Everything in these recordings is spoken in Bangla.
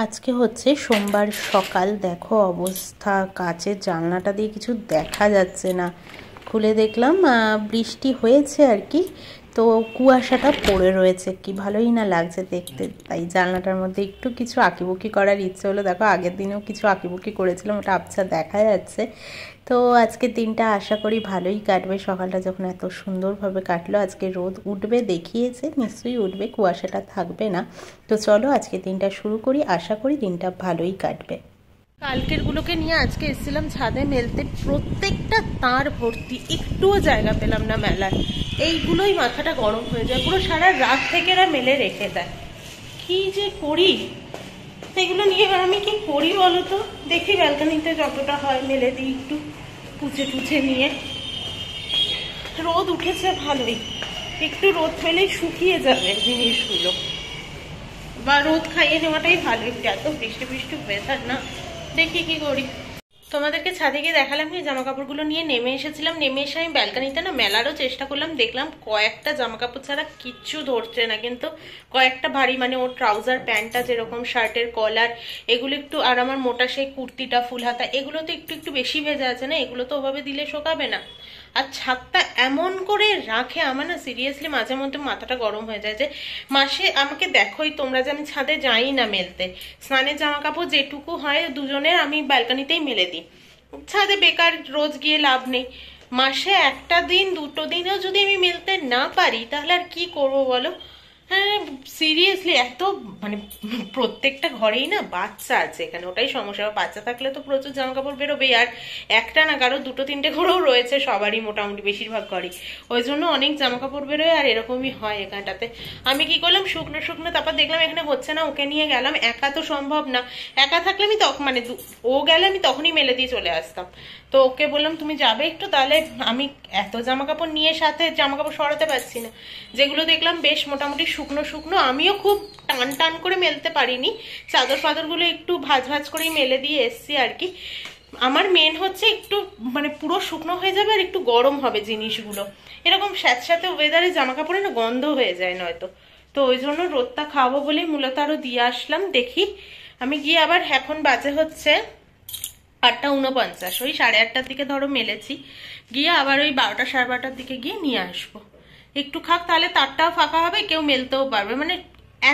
आज के हे सोमवार सकाल देखो अवस्था काचेर जानलाटा दिए किछु देखा जाच्छे ना खुले देखलाम बृष्टि होयेछे आर कि तो कुयाशाटा पड़े रयेछे कि भालोई ना लागछे देखते ताई जानलाटार मध्य एकटु किछु आँकिबुकी करार इच्छा हलो। देखो आगेर दिनेओ किछु आँकिबुकी करेछिलाम ओटा आपसा देखा जाच्छे। तो आज के दिन आशा करी भलोई काटबे। सकालटा जखन एत सुंदर भावे काटलो आज के रोद उठबे देखिए निश्चयई उठबे कुयाशाटा थाकबे ना। तो चलो आज के दिन शुरू करी आशा करी दिन भलोई काटबे। कालकेर गुलो के निये आज के एसेलाम छादे मेलते प्रत्येकटा तार भर्ती एकटुओ जायगा पेलाम ना मेलार एइगुलोई माथाटा गरम हये जाय पुरो सारा रात थेके एरा मेले रेखे देय कि जे करी सेगुलो निये आमि कि करी बलो तो देखी बालकनिते जतटा हय मेले दिई एकटु पुछे टुछे निये। रोद उठेছে ভালোই একটু রোদ পেলে শুকিয়ে যাবে জিনিসগুলো বা রোদ খাইয়ে নেওয়াটাই ভালো। একটু এত বৃষ্টি বৃষ্টি ওয়েদার না দেখি কি করি। তোমাদেরকে ছাদে গিয়ে দেখালাম যে জামা কাপড়গুলো নিয়ে নেমে এসেছিলাম। নেমে এসে আমি ব্যালকনিতে না মেলারও চেষ্টা করলাম দেখলাম কয়েকটা জামা কাপড় ছাড়া কিচ্ছু ধরছে না কিন্তু কয়েকটা ভারী মানে ওর ট্রাউজার প্যান্টটা যেরকম শার্টের কলার এগুলো একটু আর আমার মোটা সেই কুর্তিটা ফুল হাতা এগুলো তো একটু একটু বেশি ভেজা আছে না এগুলো তো ওভাবে দিলে শোকাবে না। আর ছাদটা এমন করে রাখে আমার না সিরিয়াসলি মাঝে মধ্যে মাথাটা গরম হয়ে যায় যে মাসে আমাকে দেখোই তোমরা যে আমি ছাদে যাই না মেলতে স্নানের জামা কাপড় যেটুকু হয় দুজনের আমি ব্যালকনিতেই মেলে দিই। ছাদে বেকার রোজ গিয়ে লাভ নেই। মাসে একটা দিন দুটো দিনও যদি আমি মেলতে না পারি তাহলে আর কি করবো বলো। হ্যাঁ সিরিয়াসলি এত মানে প্রত্যেকটা ঘরেই না বাচ্চা আছে এখানে ওটাই সমস্যা। বাচ্চা থাকলে তো প্রচুর জামা কাপড় বেরোবে আর একটা না কারো দুটো তিনটে ঘরেও রয়েছে সবারই মোটামুটি বেশিরভাগ ঘরই ওই জন্য অনেক জামা কাপড় বেরোয় আর এরকমই হয় এখানটাতে। আমি কি করলাম শুকনো শুকনো তারপর দেখলাম এখানে হচ্ছে না ওকে নিয়ে গেলাম। একা তো সম্ভব না একা থাকলে আমি তখন মানে ও গেলে আমি তখনই মেলে দিয়ে চলে আসতাম। তো ওকে বললাম তুমি যাবে একটু তাহলে আমি এত জামা কাপড় নিয়ে সাথে জামা কাপড় সরাতে পারছি না যেগুলো দেখলাম বেশ মোটামুটি শুকনো শুকনো আমিও খুব টান টান করে মেলতে পারিনি চাদর ফাদরগুলো একটু ভাজ ভাজ করেই মেলে দিয়ে এসছি আর কি। আমার মেন হচ্ছে একটু মানে পুরো শুকনো হয়ে যাবে আর একটু গরম হবে জিনিসগুলো এরকম স্যাঁতস্যাঁতে ওয়েদারে জামা কাপড়ে না গন্ধ হয়ে যায় নয়তো। তো ওই জন্য রোদটা খাওয়াবো বলে মূলত আরও দিয়ে আসলাম। দেখি আমি গিয়ে আবার এখন বাজে হচ্ছে 8:49 ওই 8:30 দিকে ধরো মেলেছি গিয়ে আবার ওই 12টা 12:30 দিকে গিয়ে নিয়ে আসবো একটু খাক তাহলে তারটাও ফাঁকা হবে কেউ মেলতেও পারবে। মানে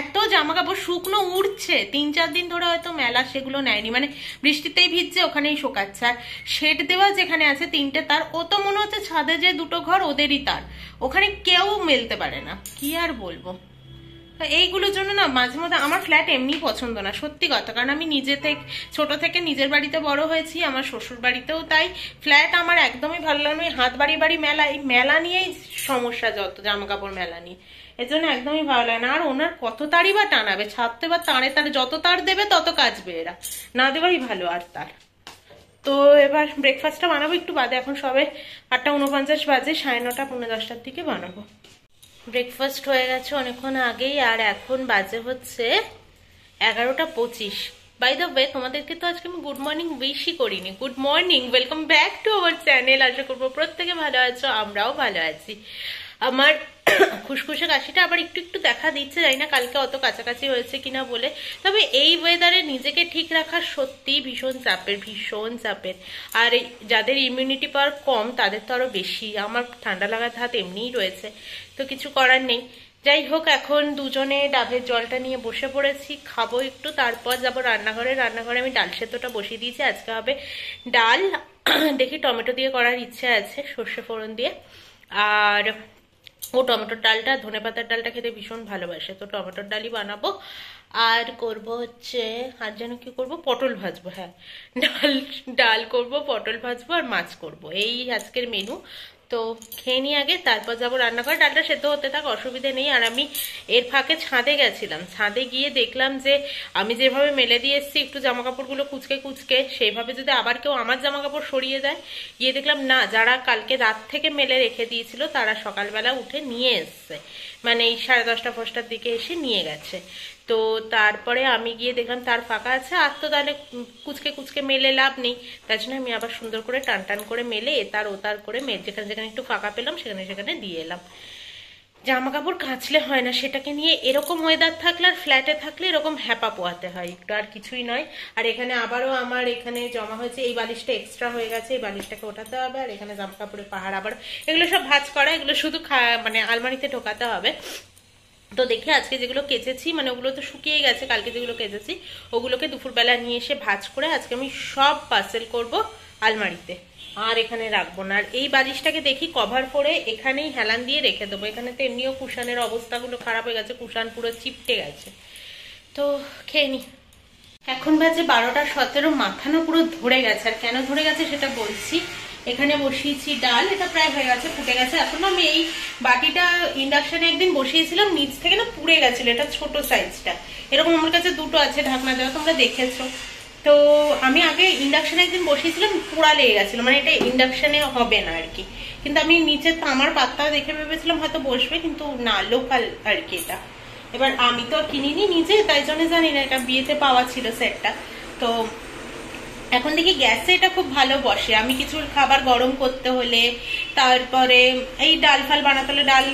এত জামা কাপড় শুকনো উঠছে 3-4 দিন ধরে হয়তো মেলা সেগুলো নেয়নি মানে বৃষ্টিতেই ভিজছে ওখানেই শোকাচ্ছে। আর শেড দেওয়া যেখানে আছে 3টে তার ও তো মনে হচ্ছে ছাদে যে দুটো ঘর ওদেরই তার ওখানে কেউ মেলতে পারে না কি আর বলবো। এইগুলোর জন্য না মাঝে মধ্যে আমার ফ্ল্যাট এমনি পছন্দ না সত্যি কথা কারণ আমি নিজে থেকে ছোট থেকে নিজের বাড়িতে বড় হয়েছি আমার শ্বশুর বাড়িতেও তাই ফ্ল্যাট আমার একদমই ভালো লাগে না। ওই হাত বাড়ি বাড়ি মেলা এই মেলা নিয়েই সমস্যা যত জামা কাপড় মেলা নিয়ে এর জন্য একদমই ভালো লাগে না। আর ওনার কত তারই বা টানাবে ছাপতে বা তাঁড়ে তাঁড়ে যত তার দেবে তত কাজবে এরা না দেওয়াই ভালো। আর তার তো এবার ব্রেকফাস্টটা বানাবো একটু বাদে এখন সবে 8:49 বাজে 9:30-10:15 দিকে বানাবো। ব্রেকফাস্ট হয়ে গেছে অনেকক্ষণ আগেই আর এখন বাজে হচ্ছে 11:25। বাই দ্য ওয়ে তোমাদেরকে তো আজকে আমি গুড মর্নিং উইশই করিনি। Good morning, welcome back to our channel. আশা করবো প্রত্যেকে ভালো আছো আমরাও ভালো আছি। আমার খুশখুশে কাশিটা আবার একটু একটু দেখা দিচ্ছে জানি না কালকে অত কাছাকাছি হয়েছে কিনা বলে। তবে এই ওয়েদারে নিজেকে ঠিক রাখা সত্যিই ভীষণ চাপের আর যাদের ইমিউনিটি পাওয়ার কম তাদের তো আরও বেশি। আমার ঠান্ডা লাগার হাত এমনিই রয়েছে তো কিছু করার নেই। যাই হোক এখন দুজনে ডাবের জলটা নিয়ে বসে পড়েছি খাবো একটু তারপর যাবো রান্নাঘরে। রান্নাঘরে আমি ডাল সেদ্ধটা বসিয়ে দিয়েছি আজকে হবে ডাল দেখি টমেটো দিয়ে করার ইচ্ছে আছে সর্ষে ফোড়ন দিয়ে। আর ও টমেটোর ডালটা ধনে পাতার ডালটা খেতে ভীষণ ভালোবাসে তো টমেটোর ডালই বানাবো। আর করব হচ্ছে আর যেন কি করব পটল ভাজবো। হ্যাঁ ডাল করব পটল ভাজবো আর মাছ করব এই আজকের মেনু। তো খেয়ে নিয়ে আগে তারপর যাবো রান্নাঘরে ডালটা সেদ্ধ হতে থাক অসুবিধে নেই। আর আমি এর ফাঁকে ছাদে গেছিলাম ছাদে গিয়ে দেখলাম যে আমি যেভাবে মেলে দিয়ে এসেছি একটু জামা কাপড়গুলো কুচকে কুচকে সেইভাবে যদি আবার কেউ আমার জামা কাপড় সরিয়ে দেয় গিয়ে দেখলাম না যারা কালকে রাত থেকে মেলে রেখে দিয়েছিল তারা সকালবেলা উঠে নিয়ে এসছে মানে এই 10:30-10টার দিকে এসে নিয়ে গেছে। তো তারপরে আমি গিয়ে দেখলাম তার ফাঁকা আছে আর তো তাহলে কুচকে কুচকে মেলে লাভ নেই তার জন্য আমি আবার সুন্দর করে টান টান করে মেলে এ তার ও তার করে মেলে যেখানে যেখানে একটু ফাঁকা পেলাম সেখানে সেখানে দিয়ে এলাম। জামা কাপড় কাচলে হয় না, সেটাকে নিয়ে এরকম ওয়েদার থাকলে আর ফ্ল্যাটে থাকলে এরকম হ্যাপা পোয়াতে হয় একটু, আর কিছুই নয়। আর এখানে আবারও আমার এখানে জমা হয়েছে, এই বালিশটা এক্সট্রা হয়ে গেছে, এই বালিশটাকে ওঠাতে হবে। আর এখানে জামা কাপড়ের পাহাড়, আবার এগুলো সব ভাঁজ করা, এগুলো শুধু মানে আলমারিতে ঢোকাতে হবে। তো দেখি আজকে যেগুলো কেচেছি মানে ওগুলো তো শুকিয়ে গেছে, কালকে যেগুলো কেচেছি ওগুলোকে দুপুরবেলা নিয়ে এসে ভাঁজ করে আজকে আমি সব পার্সেল করব আলমারিতে, আর এখানে রাখবো না। আর এই বালিশটাকে দেখি কভার করে এখানেই হেলান দিয়ে রেখে দেবো। এখানে তো এমনিও কুশানের অবস্থাগুলো খারাপ হয়ে গেছে, কুশান পুরো চিপটে গেছে। তো খেয়ে নি, এখন বাজে 12:17, মাথানো পুরো ধরে গেছে। আর কেন ধরে গেছে সেটা বলছি। এখানে বসিয়েছি ডাল, এটা প্রায় হয়ে গেছে, ফুটে গেছে। এখন আমি এই বাটিটা ইন্ডাকশানে একদিন বসিয়েছিলাম, নিচ থেকে না পুড়ে গেছিলো, এটা ছোট সাইজটা। এরকম আমার কাছে দুটো আছে ঢাকনা দেওয়া, তোমরা দেখেছো। তো আমি আগে ইন্ডাকশানে একদিন বসিয়েছিলাম, পোড়া লেগে গেছিলো, মানে এটা ইন্ডাকশানে হবে না আর কি। কিন্তু আমি নিচে তামার পাতা দেখে ভেবেছিলাম হয়তো বসবে, কিন্তু না, লোকাল আর কি এটা। এবার আমি তো কিনিনি নিজে, তাই জন্য জানি না, এটা বিয়েতে পাওয়া ছিল সেটটা। তো এখন দেখি গ্যাসে এটা খুব ভালো বসে। আমি কিছু খাবার গরম করতে হলে, তারপরে এই ডাল ফাল বানাতে হলে, ডাল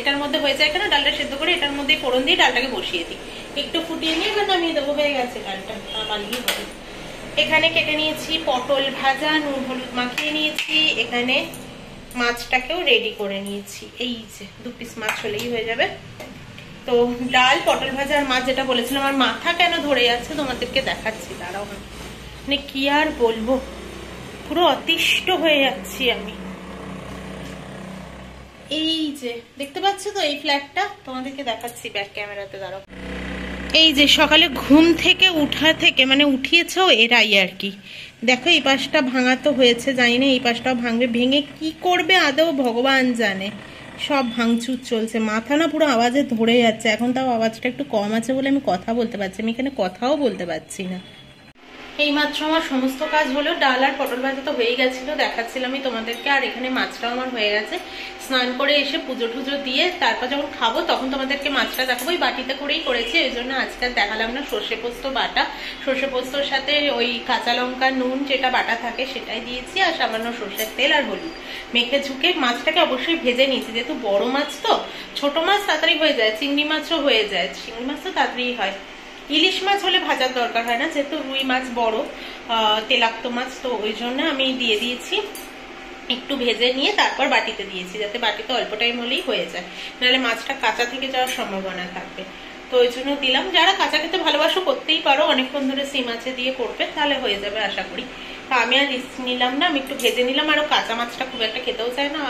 এটার মধ্যে হয়ে যায় কেন, ডালটা সেদ্ধ করে এটার মধ্যে ফোড়ন দিয়ে ডালটাকে বসিয়ে দিই, একটু ফুটিয়ে নিয়ে এবার নামিয়ে দেবো, হয়ে গেছে ডালটা। এখানে কেটে নিয়েছি পটল ভাজা, নুন হলুদ মাখিয়ে নিয়েছি। এখানে মাছটাকেও রেডি করে নিয়েছি, এই যে 2 পিস মাছ হলেই হয়ে যাবে। তো ডাল, পটল ভাজা আর মাছ, যেটা বলেছিলাম। আর মাথা কেন ধরে যাচ্ছে তোমাদেরকে দেখাচ্ছি, দাঁড়াও। মানে কি আর বলবো, পুরো অতিষ্ঠ হয়ে যাচ্ছি আমি। এই যে দেখতে পাচ্ছ তো এই ফ্ল্যাটটা, তোমাদেরকে দেখাচ্ছি ব্যাক ক্যামেরাতে, দাঁড়াও। এই যে সকালে ঘুম থেকে উঠা থেকে মানে উঠিয়েছে এরাই আর কি। দেখো এই পাশটা ভাঙা তো হয়েছে, জানি না এই পাশটাও ভাঙবে, ভেঙে কি করবে আদৌ ভগবান জানে। সব ভাঙচুর চলছে, মাথা না পুরো আওয়াজে ধরে যাচ্ছে। এখন তাও আওয়াজটা একটু কম আছে বলে আমি কথা বলতে পারছি, আমি এখানে কথাও বলতে পারছি না। এইমাত্র আমার সমস্ত কাজ হলো, ডাল আর পটল ভাজা তো হয়ে গেছিলো, দেখাচ্ছিলামই তোমাদেরকে। আর এখানে মাছটাও আমার হয়ে গেছে। স্নান করে এসে পুজো টুজো দিয়ে তারপর যখন খাবো তখন তোমাদেরকে মাছটা দেখাবো। ওই বাটিতে করেই করেছি, ওই জন্য আজকাল দেখালাম না। সর্ষে পোস্ত বাটা, সর্ষে পোস্তর সাথে ওই কাঁচা লঙ্কা নুন যেটা বাটা থাকে সেটাই দিয়েছি, আর সামান্য সর্ষের তেল আর হলুদ মেখে ঝুঁকে মাছটাকে অবশ্যই ভেজে নিয়েছি। যেহেতু বড় মাছ, তো ছোট মাছ তাড়াতাড়ি হয়ে যায়, চিংড়ি মাছও হয়ে যায়, চিংড়ি মাছ তো তাড়াতাড়ি হয়। ইলিশ মাছ হলে ভাজার দরকার হয় না, যেহেতু রুই মাছ বড় তেলাক্ত মাছ, তো ওই জন্য আমি দিয়ে দিয়েছি, একটু ভেজে নিয়ে তারপর বাটিতে দিয়েছি, যাতে বাটিতে অল্প টাইম হলেই হয়ে যায়, নাহলে মাছটা কাঁচা থেকে যাওয়ার সম্ভাবনা থাকবে। তো ওই জন্য দিলাম। যারা কাঁচা খেতে ভালোবাসো করতেই পারো, অনেকক্ষণ ধরে সিম আছে দিয়ে করবে, তাহলে হয়ে যাবে আশা করি। তা আমি আর রিস্ক নিলাম না, আমি একটু ভেজে নিলাম। আরও কাঁচা মাছটা খুব একটা খেতেও চায় না,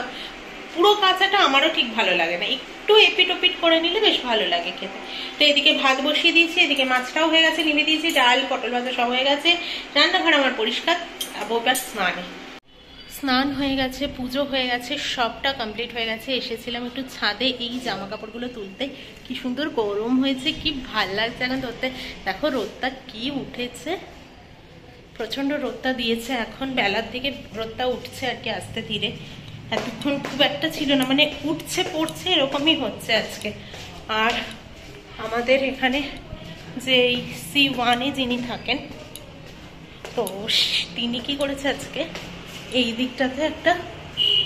পুরো কাঁচাটা আমারও ঠিক ভালো লাগে না, একটু এপিট ওপিট করে নিলে বেশ ভালো লাগে খেতে। তো এদিকে ভাত বসিয়ে দিয়েছি, এদিকে মাছটাও হয়ে গেছে, নিমে দিয়েছি, ডাল পটল ভাজা সব হয়ে গেছে, রান্নাঘর আমার পরিষ্কার, আবার স্নানে স্নান হয়ে গেছে, পুজো হয়ে গেছে, সবটা কমপ্লিট হয়ে গেছে। এসেছিলাম একটু ছাদে এই জামা কাপড়গুলো তুলতে। কি সুন্দর গরম হয়েছে, কি ভাল লাগছে এখন ধরতে। দেখো রোদটা কি উঠেছে, প্রচণ্ড রোদটা দিয়েছে। এখন বেলার দিকে রোদটা উঠছে আর কি, আস্তে ধীরে। এতক্ষণ খুব একটা ছিল না, মানে উঠছে পড়ছে এরকমই হচ্ছে আজকে। আর আমাদের এখানে যে এই C1-এ যিনি থাকেন, তো তিনি কি করেছে আজকে, এই দিকটাতে একটা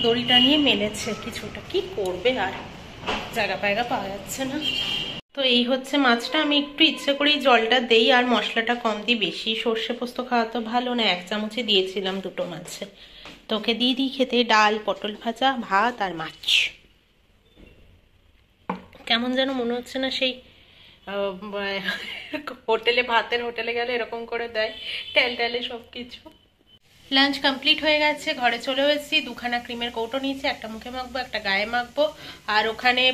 দড়িটা নিয়ে মেলেছে কিছুটা, কি করবে আর জায়গা পায়গা পাওয়া যাচ্ছে না। তো এই হচ্ছে মাছটা। আমি একটু ইচ্ছে করেই জলটা দেই আর মশলাটা কম দিই, বেশি সর্ষে পোস্ত খাওয়া তো ভালো না। 1 চামচই দিয়েছিলাম দুটো মাছে, তোকে দিয়ে দিই খেতে। ডাল পটল ভাজা, ভাত আর মাছ, কেমন যেন মনে হচ্ছে না সেই হোটেলে ভাতের হোটেলে গেলে এরকম করে দেয়, টেল টেলে সব কিছু। লাঞ্চ কমপ্লিট হয়ে গেছে, ঘরে চলে এসেছি। 2খানা ক্রিমের কৌটো নিয়েছি, একটা মুখে মাখবো, একটা গায়ে মাখবো। আর ওখানে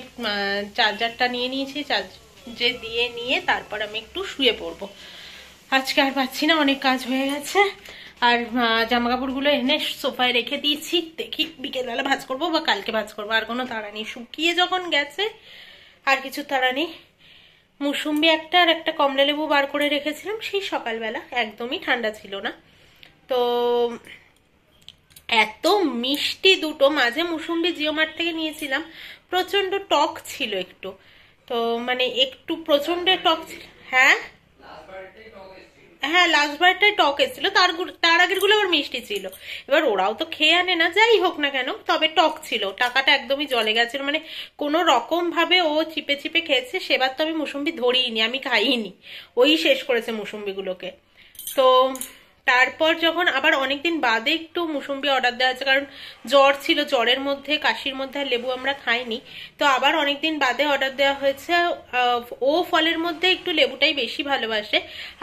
চার্জারটা নিয়ে নিয়েছি, চার্জে দিয়ে নিয়ে তারপর আমি একটু শুয়ে পড়বো। আজকে আর পাচ্ছি না, অনেক কাজ হয়ে গেছে। আর জামা কাপড়গুলো এনে সোফায় রেখে দিয়েছি, দেখি বিকেলবেলা ভাঁজ করবো বা কালকে ভাঁজ করবো। আর কোনো তাড়া নেই, শুকিয়ে যখন গেছে আর কিছু তাড়া নেই। মুসুম্বি একটা আর একটা কমলা লেবু বার করে রেখেছিলাম সেই সকালবেলা, একদমই ঠান্ডা ছিল না। তো এত মিষ্টি দুটো, মাঝে মুসুম্বি জিওমার্ট থেকে নিয়েছিলাম, প্রচন্ড টক ছিল একটু, তো মানে একটু প্রচন্ড টক ছিল। হ্যাঁ হ্যাঁ লাস্টবার একটা টক এসেছিল, তার আগের গুলো আবার মিষ্টি ছিল। এবার ওরাও তো খেয়ে আনে না, যাই হোক না কেন, তবে টক ছিল। টাকাটা একদমই জলে গেছিল, মানে কোন রকম ভাবে ও চিপে চিপে খেয়েছে। সেবার তো আমি মুসম্বি ধরিনি, আমি খাইনি, ওই শেষ করেছে মুসম্বিগুলোকে। তো তারপর যখন আবার অনেকদিন বাদে একটু মুসম্বি অর্ডার দেওয়া হয়েছে, কারণ জ্বর ছিল, জ্বরের মধ্যে কাশির মধ্যে আর লেবু আমরা খাইনি। তো আবার অনেকদিন বাদে অর্ডার দেওয়া হয়েছে। ও ফলের মধ্যে একটু লেবুটাই বেশি ভালোবাসে,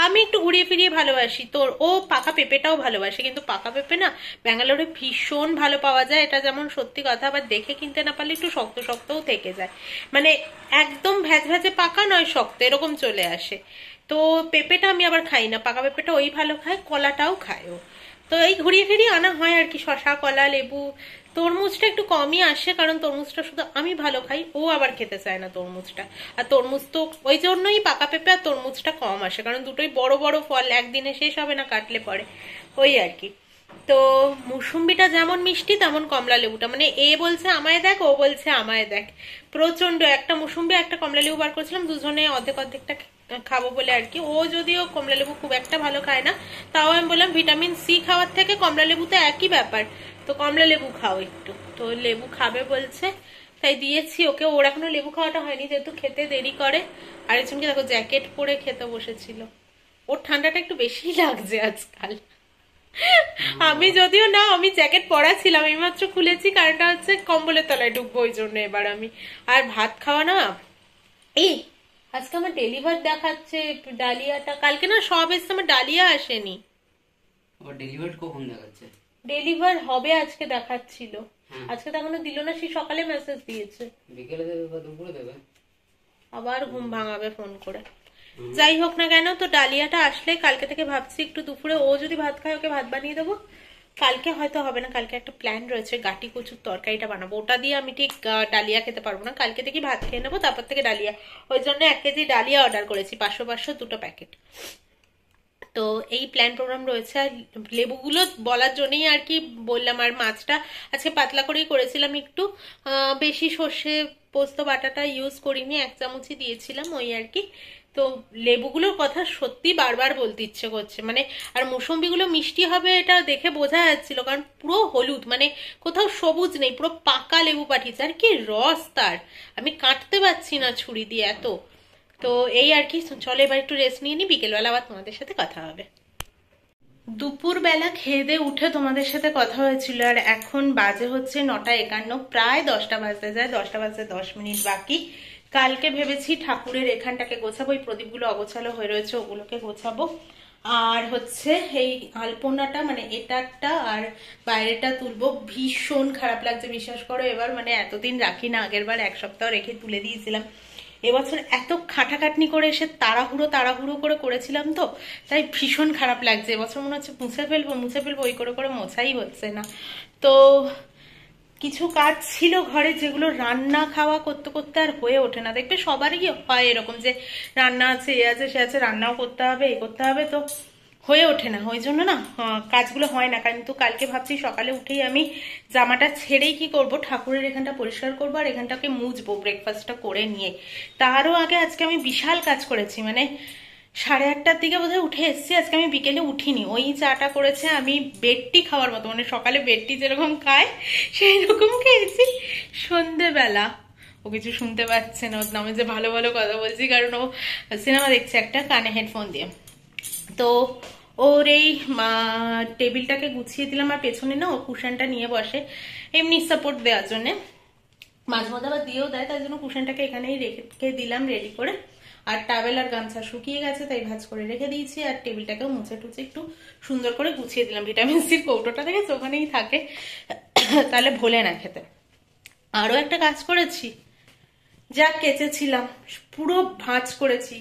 আমি একটু ঘুরিয়ে ফিরিয়ে ভালোবাসি। তো ও পাকা পেঁপেটাও ভালোবাসে, কিন্তু পাকা পেঁপে না ব্যাঙ্গালোরে ভীষণ ভালো পাওয়া যায়, এটা যেমন সত্যি কথা। আবার দেখে কিনতে না পারলে একটু শক্ত শক্তও থেকে যায়, মানে একদম ভ্যাজ ভ্যাজে পাকা নয়, শক্ত এরকম চলে আসে। তো পেঁপেটা আমি আবার খাই না, পাকা পেঁপেটা ওই ভালো খায়, কলাটাও খায় ও। তো এই ঘুরিয়ে ফিরিয়ে আনা হয় আর কি, শশা, কলা, লেবু। তরমুজটা একটু কমই আসে, কারণ তরমুজটা শুধু আমি ভালো খাই, ও আবার খেতে চায় না তরমুজটা। আর তরমুজ তো ওই জন্যই পাকা পেঁপে আর তরমুজটা কম আসে, কারণ দুটোই বড় বড় ফল, একদিনে শেষ হবে না কাটলে পরে, ওই আর কি। তো মুসম্বিটা যেমন মিষ্টি তেমন কমলা লেবুটা, মানে এ বলছে আমায় দেখ, ও বলছে আমায় দেখ, প্রচন্ড। একটা মুসম্বি একটা কমলা লেবু বার করেছিলাম, দুজনে অর্ধেক অর্ধেকটা খাবো বলে আর কি। ও যদিও কমলা লেবু খুব একটা ভালো খায় না, তাও আমি বললাম ভিটামিন সি খাওয়ার থেকে কমলা লেবু তো একই ব্যাপার, তো কমলা লেবু খাও একটু। তো লেবু খাবে বলছে, তাই দিয়েছি ওকে। ওর এখনো লেবু খাওয়াটা হয়নি, যেহেতু খেতে দেরি করে। আরেকজনকে দেখো জ্যাকেট পরে খেতে বসেছিল, ওর ঠান্ডাটা একটু বেশি লাগছে আজকাল। আমি যদিও না, আমি জ্যাকেট পরা ছিলাম, এই মাত্র খুলেছি, কারণটা হচ্ছে কম্বলের তলায় ঢুকবো ওই জন্য। এবার আমি আর ভাত খাওয়া না, এই আজকে আমার ডেলিভার দেখাচ্ছে ডালিয়াটা, কালকে না সব এসে আমার ডালিয়া আসেনি। আবার ডেলিভার কখন দেখাচ্ছে? ডেলিভার হবে আজকে দেখাচ্ছিল, আজকে তো এখনো দিল না, সেই সকালে মেসেজ দিয়েছে, বিকেলে দেবে বা দুপুরে দেবে। আবার ঘুম ভাঙাবে ফোন করে, যাই হোক না কেন। তো ডালিয়াটা আসলে কালকে থেকে ভাবছি একটু দুপুরে ও যদি ভাত খায় ওকে ভাত বানিয়ে দেবো। কালকে হয়তো হবে না, কালকে একটা প্ল্যান রয়েছে, গাঁটি কচুর তরকারিটা বানাবো, ওটা দিয়ে আমি ঠিক ডালিয়া খেতে পারবো না, কালকে থেকে ভাত খেয়ে নেবো, তারপর থেকে ডালিয়া। ওই জন্য 1 কেজি ডালিয়া অর্ডার করেছি, 500 2টো প্যাকেট। তো এই প্ল্যান প্রোগ্রাম রয়েছে। আর লেবুগুলো বলার জন্যই আর কি বললাম। আর মাছটা আজকে পাতলা করেই করেছিলাম, একটু বেশি সর্ষে পোস্ত বাটাটা ইউজ করিনি, 1 চামচই দিয়েছিলাম ওই আর কি। তো লেবুগুলোর কথা সত্যি বারবার বলতে ইচ্ছে করছে, মানে আর মুসম্বিগুলো মিষ্টি হবে এটা দেখে বোঝা যাচ্ছিল, কারণ পুরো হলুদ, মানে কোথাও সবুজ নেই, পুরো পাকা লেবু পাঠিয়েছে। আর কি রস তার, আমি কাটতে পারছি না ছুরি দিয়ে এত। তো এই আর কি। চলো এবার একটু রেস্ট নিয়ে নি, বিকেলবেলা আবার তোমাদের সাথে কথা হবে। দুপুরবেলা খেয়ে দিয়ে উঠে তোমাদের সাথে কথা হয়েছিল, আর এখন বাজে হচ্ছে 9:51, প্রায় 10টা বাজতে যায়, 10টা বাজতে 10 মিনিট বাকি। কালকে ভেবেছি ঠাকুরের এখানটাকে গোছাবো, এই প্রদীপগুলো অগোছালো হয়ে রয়েছে, ওগুলোকে গোছাবো। আর হচ্ছে এই আলপনাটা, মানে এটারটা আর বাইরেটা তুলবো। ভীষণ খারাপ লাগছে বিশ্বাস করো এবার, মানে এতদিন রাখি না, আগের বার 1 সপ্তাহ রেখে তুলে দিয়েছিলাম। এবছর এত খাটাখাটনি করে এসে তাড়াহুড়ো করে করেছিলাম, তো তাই ভীষণ খারাপ লাগছে। এবছর মনে হচ্ছে মুছে ফেলবো ওই করে মোছাই হচ্ছে না। তো কিছু কাজ ছিল ঘরে, যেগুলো রান্না খাওয়া করতে করতে আর হয়ে ওঠে না। দেখবে সবারই হয় এরকম, যে রান্না আছে, এ আছে, সে আছে, রান্নাও করতে হবে, এ করতে হবে, তো হয়ে ওঠে না। ওই জন্য না কাজগুলো হয় না। কিন্তু কালকে ভাবছি সকালে উঠেই আমি জামাটা ছেড়েই কি করব, ঠাকুরের এখানটা পরিষ্কার করবো আর এখানটাকে মুছবো ব্রেকফাস্টটা করে নিয়ে। তারও আগে আজকে আমি বিশাল কাজ করেছি, মানে 8:30 দিকে বোধহয় উঠে এসেছি। আজকে আমি বিকেলে উঠিনি, ওই চাটা করেছে আমি বেডটি খাওয়ার মতো, মানে সকালে বেডটি যেরকম খায় সেই রকম খেয়েছি। সন্ধেবেলা ও কিছু শুনতে পাচ্ছে না, আমি যে ভালো ভালো কথা বলছি, কারণ ও সিনেমা দেখছে একটা কানে হেডফোন দিয়ে। তো ওর এই টেবিলটাকে গুছিয়ে দিলাম, আর পেছনে না ও কুশনটা নিয়ে বসে এমনি সাপোর্ট দেওয়ার জন্য, মাঝে মধ্যে আবার দিয়েও দেয়, তাই জন্য কুশনটাকে এখানেই রেখে দিলাম রেডি করে। আর টাওয়েল আর গামছা শুকিয়ে গেছে, তাই ভাঁজ করে রেখে দিয়েছি। আর টেবিলটাকেও মুছে টুছে একটু সুন্দর করে গুছিয়ে দিলাম। ভিটামিন সির কৌটোটা থেকে ওখানেই থাকে, তাহলে ভোলে না খেতে। আরও একটা কাজ করেছি, যা কেচেছিলাম পুরো ভাঁজ করেছি।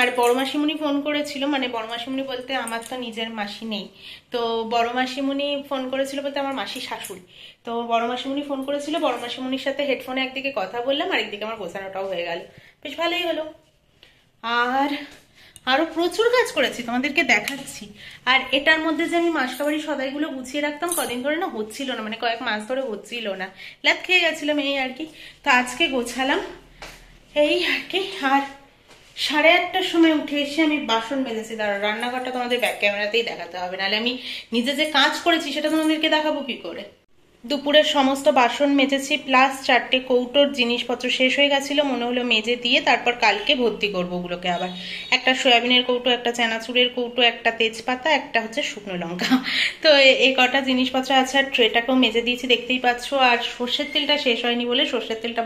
আর বড় মাসিমণি ফোন করেছিল, মানে বড় মাসিমণি বলতে আমার তো নিজের মাসি নেই, তো বড় মাসিমণি ফোন করেছিল বলতে আমার মাসি শাশুড়ি। তো বড় মাসিমণি ফোন করেছিল, বড় মাসিমণির সাথে হেডফোনে একদিকে কথা বললাম, আর একদিকে আমার গোছানোটাও হয়ে গেল, বেশ ভালোই হলো। আর আরও প্রচুর কাজ করেছি, তোমাদেরকে দেখাচ্ছি। আর এটার মধ্যে যে আমি মাসকাবাড়ি সদাইগুলো গুছিয়ে রাখতাম, কদিন ধরে না হচ্ছিল না, মানে কয়েক মাস ধরে হচ্ছিল না, ল্যাদ খেয়ে গেছিলাম এই আর কি। তো আজকে গোছালাম এই আর কি। আর साढ़े आठटार समय उठे एसे बासन बेजेছি दाड़ा रान्नाघरটা তোমাদের ব্যাক ক্যামেরাতেই দেখাতে হবে, নাহলে আমি নিজে যে কাজ করেছি সেটা তোমাদেরকে দেখাবো কি করে। দুপুরের সমস্ত বাসন মেজেছি, প্লাস চারটে কৌটোর জিনিসপত্র শেষ হয়ে গেছিল, মনে হলো মেজে দিয়ে তারপর কালকে ভর্তি করবো ওগুলোকে আবার। একটা সয়াবিনের কৌটো, একটা চানাচুরের কৌটো, একটা তেজপাতা, একটা হচ্ছে শুকনো লঙ্কা, তো এই কটা জিনিসপত্র আছে। আর ট্রেটাকেও মেজে দিয়েছি দেখতেই পাচ্ছ। আর সর্ষের তেলটা শেষ হয়নি বলে সর্ষের তেলটা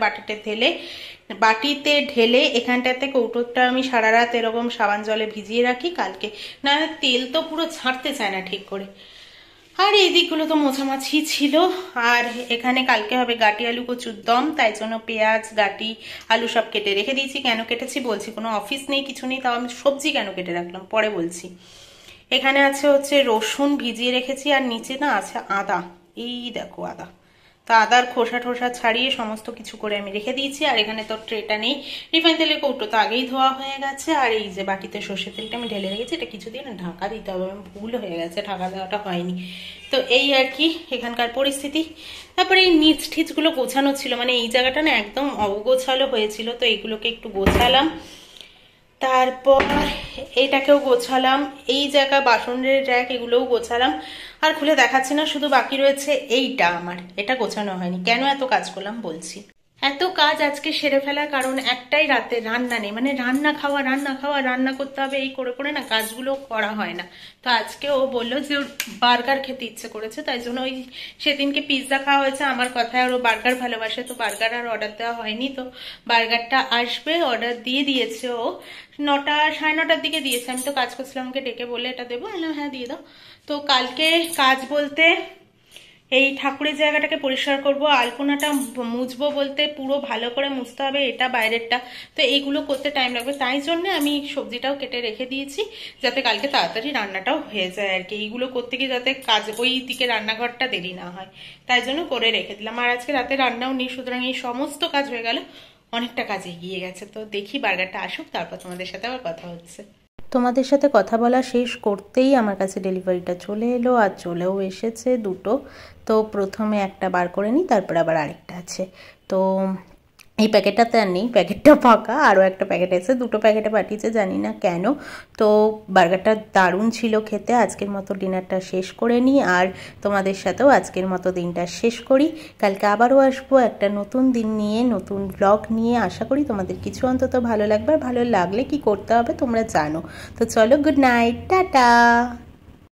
বাটিতে ঢেলে এখানটাতে কৌটোটা আমি সারা রাত এরকম সাবান জলে ভিজিয়ে রাখি কালকে, না তেল তো পুরো ছাড়তে চায় না ঠিক করে। আর এই দিকগুলো তো মোছামাছি ছিল। আর এখানে কালকে হবে গাটি আলু কচুর দম, তাই জন্য পেঁয়াজ গাটি আলু সব কেটে রেখে দিয়েছি। কেন কেটেছি বলছি, কোনো অফিস নেই কিছু নেই, তাও আমি সবজি কেন কেটে রাখলাম পরে বলছি। এখানে আছে হচ্ছে রসুন ভিজিয়ে রেখেছি, আর নিচে না আছে আদা, এই দেখো আদা, তো আদার খোসা ঠোসা ছাড়িয়ে সমস্ত কিছু করে আমি রেখে দিয়েছি। আর এখানে তো ট্রেটা নেই, রিফাইন তেলের কৌটো তো আগেই ধোয়া হয়ে গেছে। আর এই যে বাটিতে সর্ষের তেলটা আমি ঢেলে রেখেছি, এটা কিছুদিন ঢাকা দিতে হবে, আমি ভুল হয়ে গেছে ঢাকা দেওয়াটা হয়নি, তো এই আর কি এখানকার পরিস্থিতি। তারপরে এই নিচ ঠিচগুলো গোছানো ছিল, মানে এই জায়গাটা না একদম অগোছালো হয়েছিল, তো এইগুলোকে একটু গোছালাম, তারপর এইটাকেও গোছালাম, এই জায়গা বাসনের র্যাক এগুলোও গোছালাম। আর খুলে দেখাচ্ছি না, শুধু বাকি রয়েছে এইটা, আমার এটা গোছানো হয়নি। কেন এত কাজ করলাম বলছি, এত কাজ আজকে সেরে ফেলার কারণ একটাই, রাতে রান্না নেই, মানে রান্না খাওয়া রান্না করতে হবে, এই করে করে না কাজগুলো করা হয় না। তো আজকে ও বললো যে ওর বার্গার খেতে ইচ্ছে করেছে, তাই জন্য ওই সেদিনকে পিৎজা খাওয়া হয়েছে আমার কথায়, আর ও বার্গার ভালোবাসে, তো বার্গার আর অর্ডার দেওয়া হয়নি, তো বার্গারটা আসবে অর্ডার দিয়ে দিয়েছে ও 9টা সাড়ে 9টার দিকে দিয়েছে। আমি তো কাজ করছিলাম, ওকে ডেকে বলে এটা দেবো, হ্যাঁ দিয়ে দাও। তো কালকে কাজ বলতে এই ঠাকুরের জায়গাটাকে পরিষ্কার করব, আলপনাটা মুছবো, বলতে পুরো ভালো করে মুছতে হবে, এটা বাইরেরটা, তো এইগুলো করতে টাইম লাগবে, তাই জন্য আমি সবজিটাও কেটে রেখে দিয়েছি যাতে কালকে তাড়াতাড়ি রান্নাটাও হয়ে যায় আর কি। এইগুলো করতে গিয়ে যাতে কাজ ওই দিকে রান্নাঘরটা দেরি না হয়, তাই জন্য করে রেখে দিলাম। আর আজকে রাতে রান্নাও নেই, সুতরাং এই সমস্ত কাজ হয়ে গেল, অনেকটা কাজ এগিয়ে গেছে। তো দেখি বার্গারটা আসুক, তারপর তোমাদের সাথে আবার কথা হচ্ছে। তোমাদের সাথে কথা বলা শেষ করতেই আমার কাছে ডেলিভারিটা চলে এলো, আর চলেও এসেছে দুটো, তো প্রথমে একটা বার করে নিই, তারপর আবার আরেকটা আছে। তো এই প্যাকেটটাতে আর নেই, প্যাকেটটা ফাঁকা, আরও একটা প্যাকেট আছে, দুটো প্যাকেটে পাঠিয়েছে জানি না কেন। তো বার্গারটা দারুণ ছিল খেতে। আজকের মতো ডিনারটা শেষ করে নিই, আর তোমাদের সাথেও আজকের মতো দিনটা শেষ করি। কালকে আবারও আসবো একটা নতুন দিন নিয়ে, নতুন ব্লগ নিয়ে, আশা করি তোমাদের কিছু অন্তত ভালো লাগবে, আর ভালো লাগলে কি করতে হবে তোমরা জানো। তো চলো, গুড নাইট, টাটা।